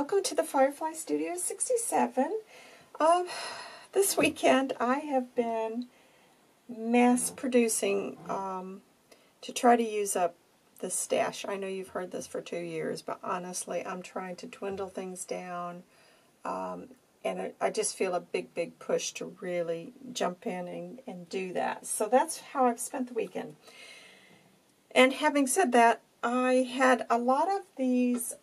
Welcome to the Firefly Studio 67. This weekend I have been mass producing to try to use up the stash. I know you've heard this for 2 years, but honestly I'm trying to dwindle things down, and I just feel a big push to really jump in and do that. So that's how I've spent the weekend. And having said that, I had a lot of these,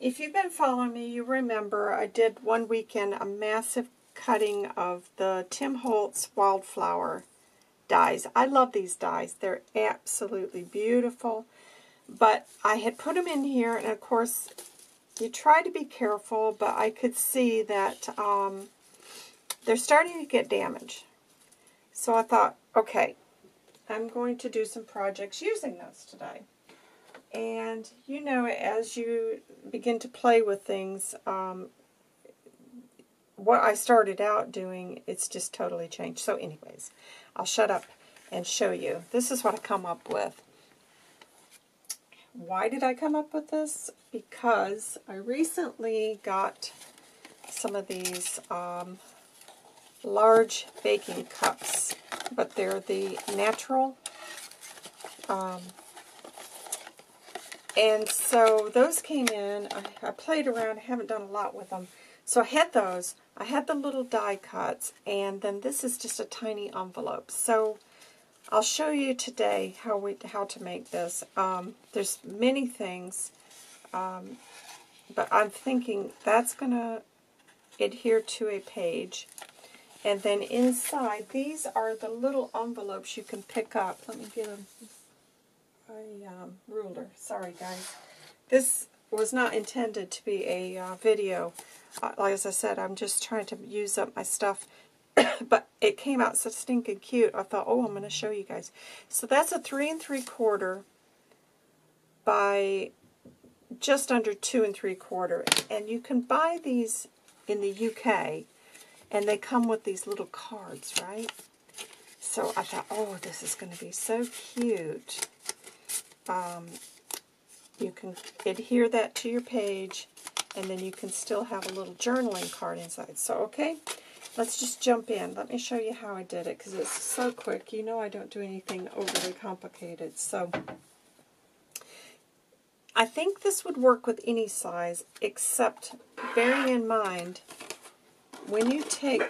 if you've been following me, you remember I did one weekend a massive cutting of the Tim Holtz Wildflower dies. I love these dies. They're absolutely beautiful. But I had put them in here, and of course, you try to be careful, but I could see that they're starting to get damaged. So I thought, okay, I'm going to do some projects using those today. And, you know, as you begin to play with things, what I started out doing, it's just totally changed. So anyways, I'll shut up and show you. This is what I come up with. Why did I come up with this? Because I recently got some of these large baking cups, but they're the natural. And so those came in. I played around. I haven't done a lot with them. So I had those. I had the little die cuts, and then this is just a tiny envelope. So I'll show you today how to make this. There's many things, but I'm thinking that's going to adhere to a page. And then inside, these are the little envelopes you can pick up. Let me get a ruler. Sorry, guys. This was not intended to be a video. As I said, I'm just trying to use up my stuff. But it came out so stinking cute. I thought, oh, I'm going to show you guys. So that's a 3 3/4 by just under 2 3/4. And you can buy these in the UK. And they come with these little cards, right? So I thought, oh, this is going to be so cute. You can adhere that to your page, and then you can still have a little journaling card inside. So, okay, let's just jump in. Let me show you how I did it, because it's so quick. You know I don't do anything overly complicated. So I think this would work with any size, except bearing in mind, when you take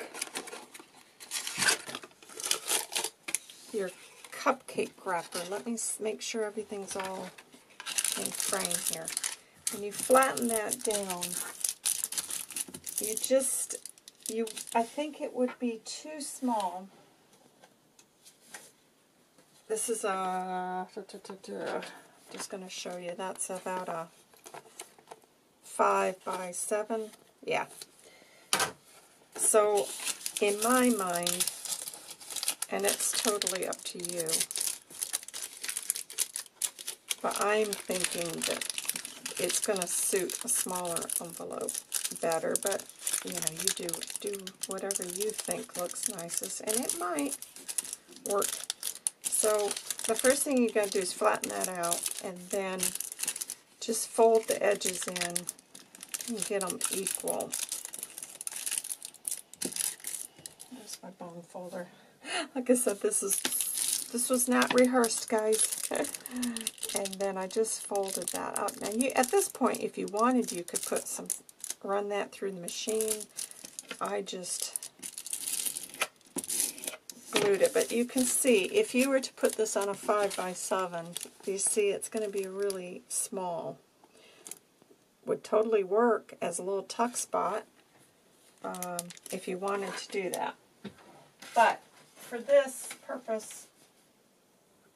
your cupcake wrapper, let me make sure everything's all in frame here. When you flatten that down, you just, I think it would be too small. This is a, just going to show you, that's about a 5 by 7, yeah. So, in my mind, and it's totally up to you, but I'm thinking that it's going to suit a smaller envelope better, but, you know, you do whatever you think looks nicest, and it might work. So, the first thing you're going to do is flatten that out, and then just fold the edges in and get them equal. My bone folder. Like I said, this was not rehearsed, guys. And then I just folded that up. Now, you, at this point, if you wanted, you could put some, run that through the machine. I just glued it. But you can see, if you were to put this on a 5 by 7, you see it's going to be really small. Would totally work as a little tuck spot if you wanted to do that. But for this purpose,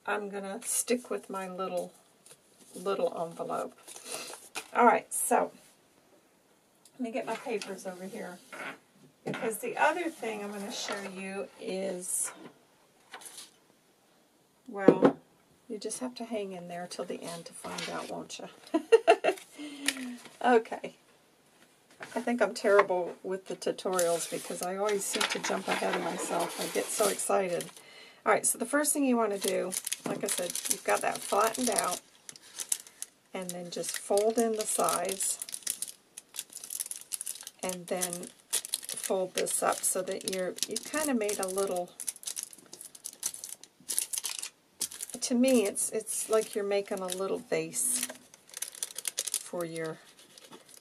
I'm going to stick with my little envelope. All right, so let me get my papers over here, because the other thing I'm going to show you is, well, you just have to hang in there till the end to find out, won't you? Okay. I think I'm terrible with the tutorials because I always seem to jump ahead of myself. I get so excited. All right, so the first thing you want to do, like I said, you've got that flattened out. and then just fold in the sides and then fold this up so that you kind of made a little, to me it's like you're making a little vase for your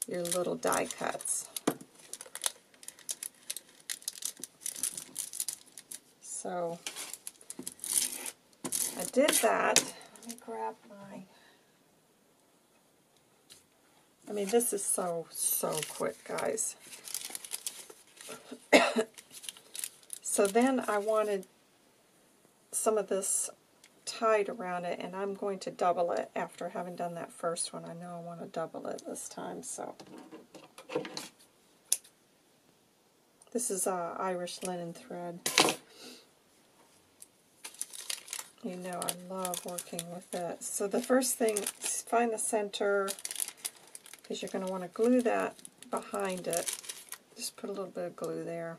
little die cuts. So I did that. Let me grab my, I mean, this is so quick, guys. So then I wanted some of this tied around it, and I'm going to double it after having done that first one. I know I want to double it this time, so. This is Irish linen thread. You know I love working with it. So the first thing, find the center, because you're going to want to glue that behind it. Just put a little bit of glue there.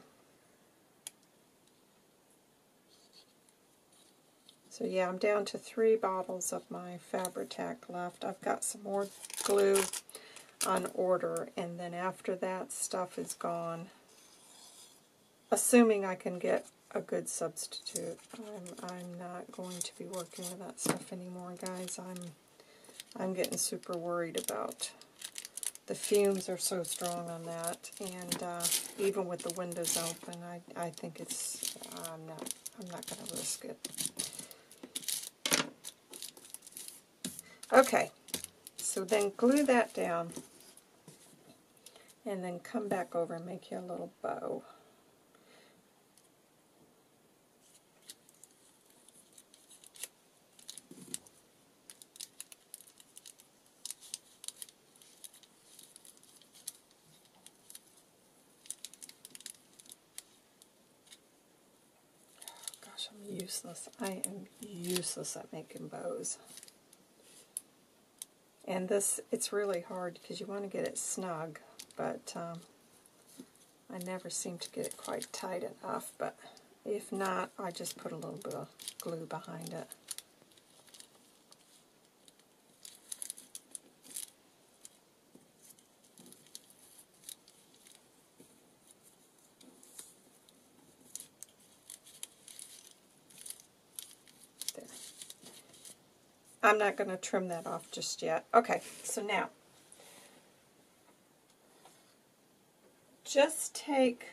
So yeah, I'm down to 3 bottles of my Fabri-Tac left. I've got some more glue on order, and then after that stuff is gone, assuming I can get a good substitute. I'm not going to be working with that stuff anymore, guys. I'm getting super worried about, the fumes are so strong on that, and even with the windows open, I think it's, I'm not going to risk it. Okay, so then glue that down, and then come back over and make you a little bow. I am useless at making bows. And this, it's really hard because you want to get it snug, but I never seem to get it quite tight enough, but if not, I just put a little bit of glue behind it. I'm not going to trim that off just yet. Okay, so now, just take,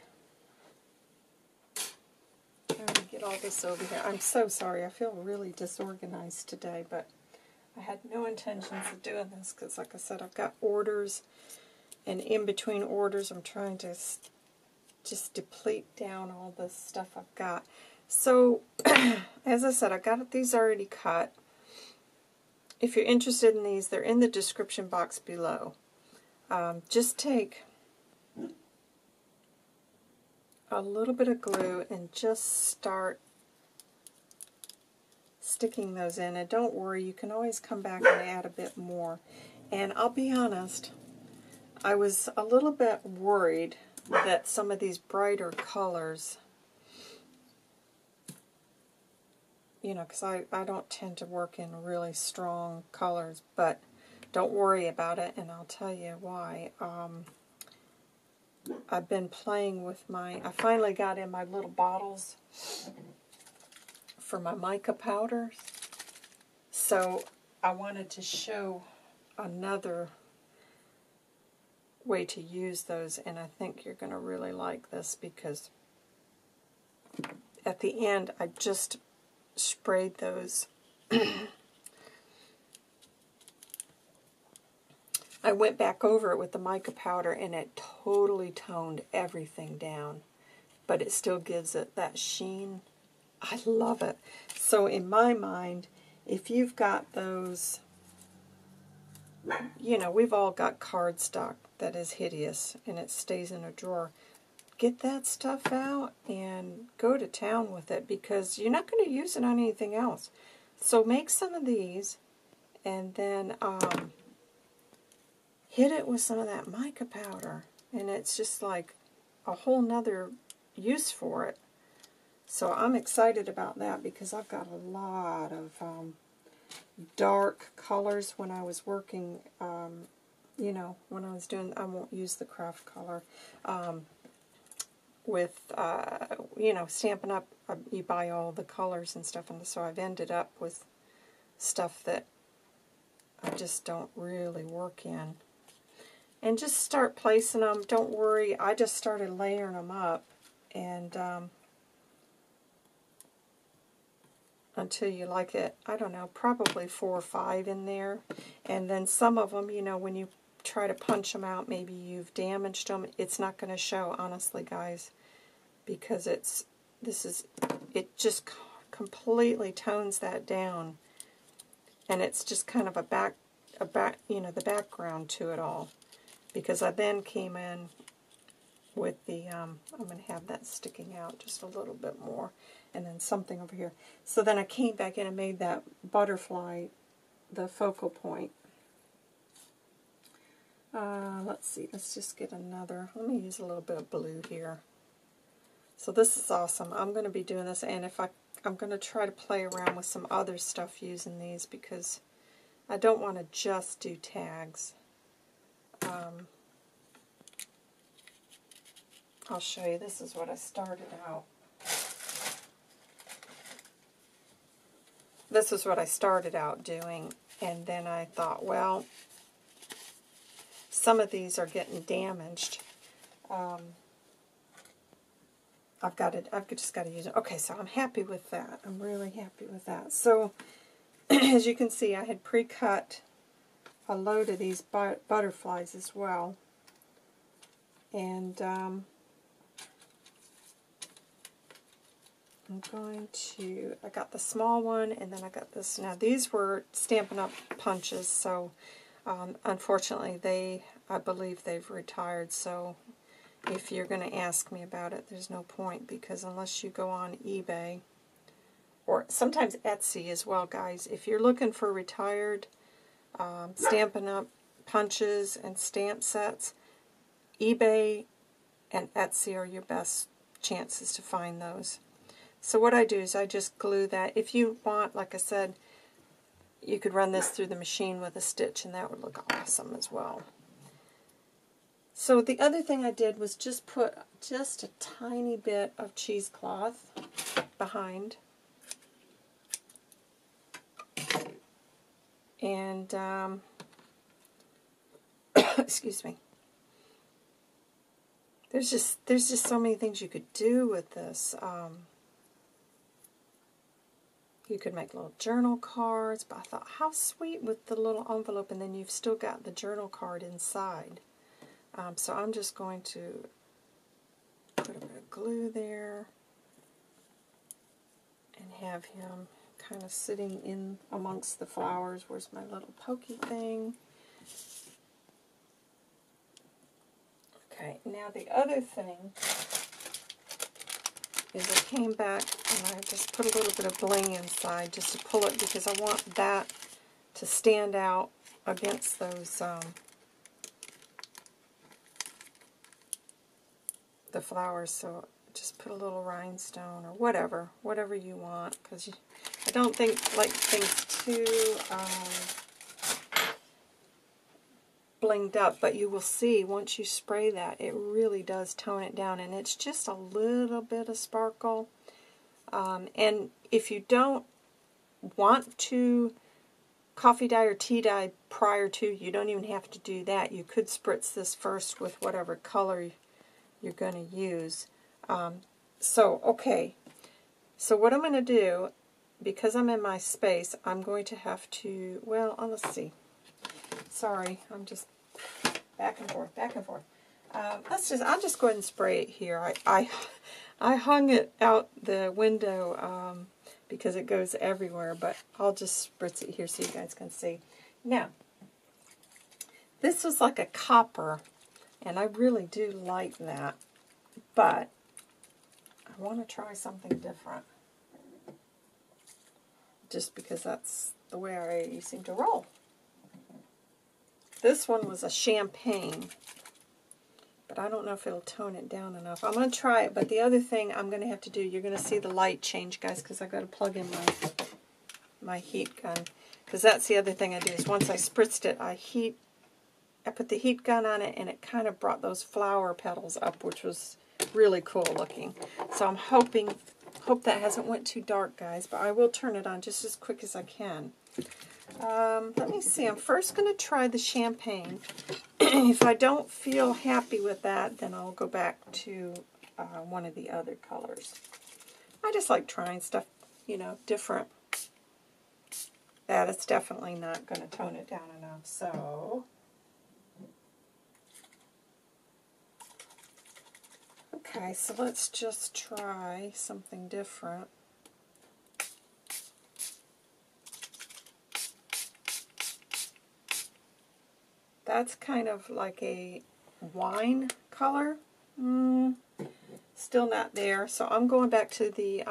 trying to get all this over here. I'm so sorry, I feel really disorganized today, but I had no intentions of doing this because, like I said, I've got orders, and in between orders, I'm trying to just deplete down all this stuff I've got. So, as I said, I got these already cut. If you're interested in these, they're in the description box below. Just take a little bit of glue and just start sticking those in. And don't worry, you can always come back and add a bit more. And I'll be honest, I was a little bit worried that some of these brighter colors, you know, because I don't tend to work in really strong colors, but don't worry about it, and I'll tell you why. I've been playing with my, I finally got in my little bottles for my mica powders, so I wanted to show another way to use those, and I think you're going to really like this, because at the end, I just sprayed those. I went back over it with the mica powder, and it totally toned everything down, but it still gives it that sheen. I love it. So in my mind, if you've got those, you know, we've all got cardstock that is hideous and it stays in a drawer. Get that stuff out and go to town with it, because you're not going to use it on anything else. So make some of these, and then hit it with some of that mica powder, and it's just like a whole nother use for it. So I'm excited about that, because I've got a lot of dark colors when I was working, you know, when I was doing, I won't use the craft color. With, you know, Stampin' Up, you buy all the colors and stuff, and so I've ended up with stuff that I just don't really work in. And just start placing them. Don't worry, I just started layering them up, and until you like it, I don't know, probably 4 or 5 in there. And then some of them, you know, when you try to punch them out, maybe you've damaged them. It's not going to show, honestly, guys, because it's, this is, it just completely tones that down, and it's just kind of a back, you know, the background to it all. Because I then came in with the, I'm going to have that sticking out just a little bit more, and then something over here. So then I came back in and made that butterfly the focal point. Let's see, let's just get another, let me use a little bit of blue here. So this is awesome. I'm going to be doing this, and if I'm going to try to play around with some other stuff using these, because I don't want to just do tags. I'll show you, this is what I started out. This is what I started out doing, and then I thought, well, some of these are getting damaged. I've got it. I've just got to use it. Okay, so I'm happy with that. I'm really happy with that. So, as you can see, I had pre-cut a load of these butterflies as well, and I'm going to, I got the small one, and then I got this. Now, these were Stampin' Up! Punches, so unfortunately, they, I believe they've retired, so if you're going to ask me about it, there's no point, because unless you go on eBay, or sometimes Etsy as well, guys, if you're looking for retired Stampin' Up! Punches and stamp sets, eBay and Etsy are your best chances to find those. So what I do is I just glue that. If you want, like I said, you could run this through the machine with a stitch, and that would look awesome as well. So the other thing I did was just put just a tiny bit of cheesecloth behind. And, excuse me. There's just so many things you could do with this. You could make little journal cards, but I thought, how sweet with the little envelope, and then you've still got the journal card inside. So I'm just going to put a bit of glue there and have him kind of sitting in amongst the flowers. Where's my little pokey thing? Okay, now the other thing is I came back and I just put a little bit of bling inside just to pull it, because I want that to stand out against those, the flowers. So just put a little rhinestone or whatever, whatever you want, because I don't think like things too blinged up, but you will see once you spray that, it really does tone it down, and it's just a little bit of sparkle. And if you don't want to coffee dye or tea dye prior to, you don't even have to do that. You could spritz this first with whatever color you're going to use. Okay, so what I'm going to do, because I'm in my space, I'm going to have to, well, let's see. Sorry, I'm just back and forth, back and forth. I'll just go ahead and spray it here. I hung it out the window because it goes everywhere, but I'll just spritz it here so you guys can see. Now, this was like a copper, and I really do like that, but I want to try something different, just because that's the way I seem to roll. This one was a champagne, but I don't know if it'll tone it down enough. I'm going to try it, but the other thing I'm going to have to do, you're going to see the light change, guys, because I've got to plug in my heat gun. because that's the other thing I do is once I spritzed it, I put the heat gun on it, and it kind of brought those flower petals up, which was really cool looking. So I'm hope that hasn't went too dark, guys, but I will turn it on just as quick as I can. Let me see. I'm first going to try the champagne. If I don't feel happy with that, then I'll go back to one of the other colors. I just like trying stuff, you know, different. That is definitely not going to tone it down enough, so... Okay, so let's just try something different. That's kind of like a wine color. Still not there. So I'm going back to the,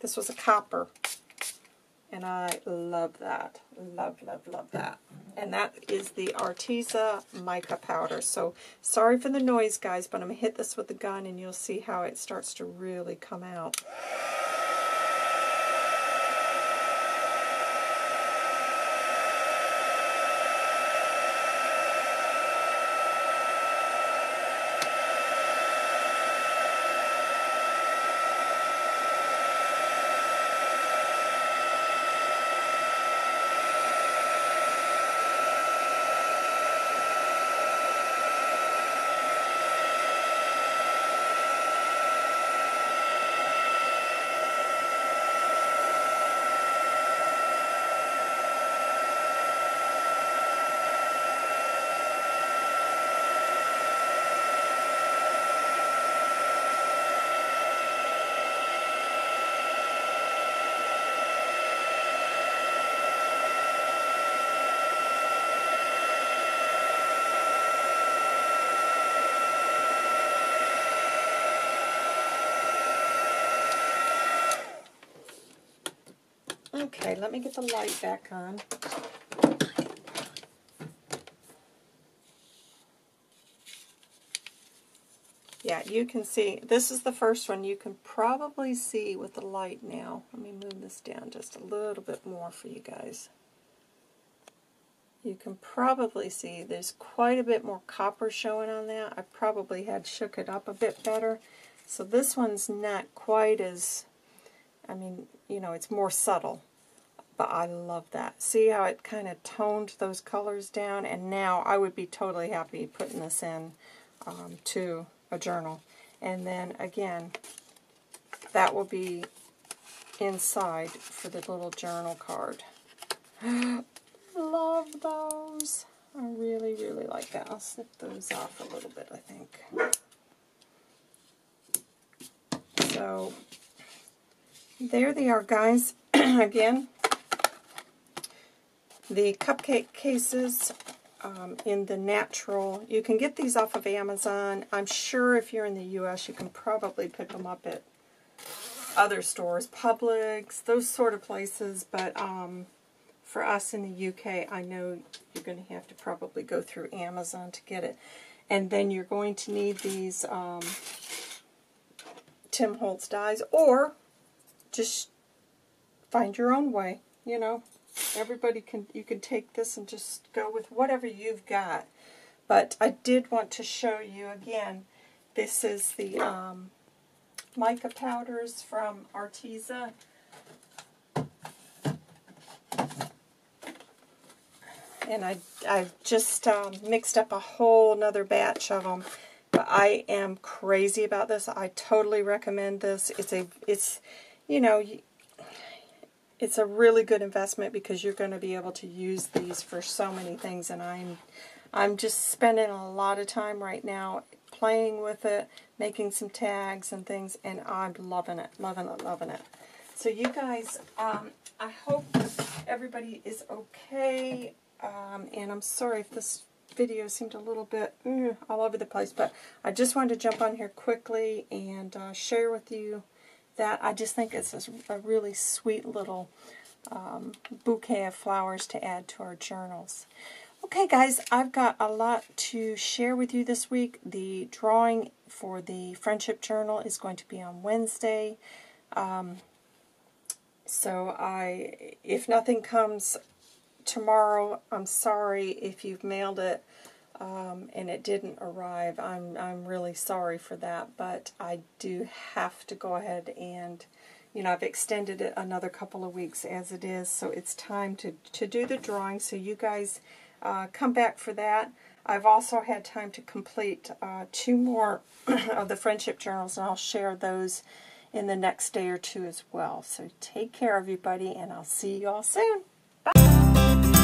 this was a copper. And I love that. Love, love, love that. And that is the Arteza Mica Powder. So, sorry for the noise, guys, but I'm going to hit this with the gun and you'll see how it starts to really come out. Okay, let me get the light back on. Yeah, you can see, this is the first one you can probably see with the light now. Let me move this down just a little bit more for you guys. You can probably see there's quite a bit more copper showing on that. I probably had shook it up a bit better. So this one's not quite as, I mean, you know, it's more subtle. But I love that. See how it kind of toned those colors down? And now I would be totally happy putting this in to a journal. And then again, that will be inside for the little journal card. Love those. I really, really like that. I'll snip those off a little bit, I think. So, there they are, guys. Again, the cupcake cases in the natural. You can get these off of Amazon. I'm sure if you're in the U.S., you can probably pick them up at other stores, Publix, those sort of places. But for us in the U.K., I know you're going to have to probably go through Amazon to get it. And then you're going to need these Tim Holtz dies, or just find your own way, you know. Everybody can, you can take this and just go with whatever you've got. But I did want to show you again, this is the mica powders from Arteza. And I've just mixed up a whole nother batch of them. But I am crazy about this. I totally recommend this. It's you know, it's a really good investment because you're going to be able to use these for so many things, and I'm just spending a lot of time right now playing with it, making some tags and things, and I'm loving it, loving it, loving it. So you guys, I hope everybody is okay, and I'm sorry if this video seemed a little bit all over the place, but I just wanted to jump on here quickly and share with you that I just think it's a really sweet little bouquet of flowers to add to our journals. Okay, guys, I've got a lot to share with you this week. The drawing for the friendship journal is going to be on Wednesday. So if nothing comes tomorrow, I'm sorry if you've mailed it and it didn't arrive. I'm really sorry for that, but I do have to go ahead and, you know, I've extended it another couple of weeks as it is, so it's time to do the drawing. So you guys come back for that. I've also had time to complete 2 more of the friendship journals, and I'll share those in the next day or 2 as well. So take care, everybody, and I'll see you all soon. Bye!